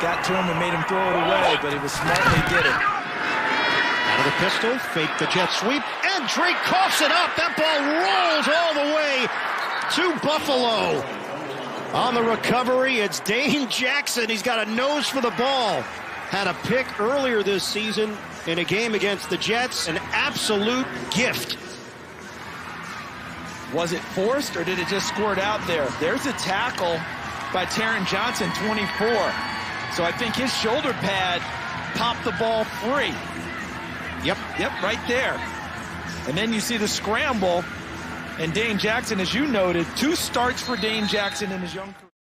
got to him and made him throw it away, but he was smart and he did it. Out of the pistol, fake the jet sweep, and Drake coughs it up. That ball rolls all the way to Buffalo. On the recovery, it's Dane Jackson. He's got a nose for the ball. Had a pick earlier this season in a game against the Jets. An absolute gift. Was it forced, or did it just squirt out there? There's a tackle by Taron Johnson, 24. So I think his shoulder pad popped the ball free. Yep, right there. And then you see the scramble. And Dane Jackson, as you noted, 2 starts for Dane Jackson in his young career.